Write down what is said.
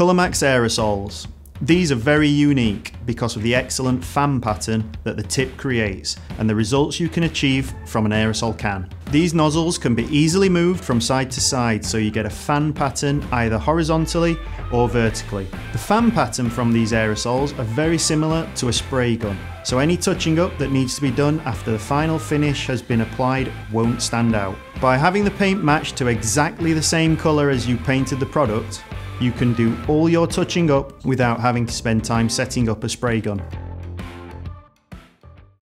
Colormax aerosols. These are very unique because of the excellent fan pattern that the tip creates and the results you can achieve from an aerosol can. These nozzles can be easily moved from side to side, so you get a fan pattern either horizontally or vertically. The fan pattern from these aerosols are very similar to a spray gun, so any touching up that needs to be done after the final finish has been applied won't stand out. By having the paint matched to exactly the same colour as you painted the product, you can do all your touching up without having to spend time setting up a spray gun.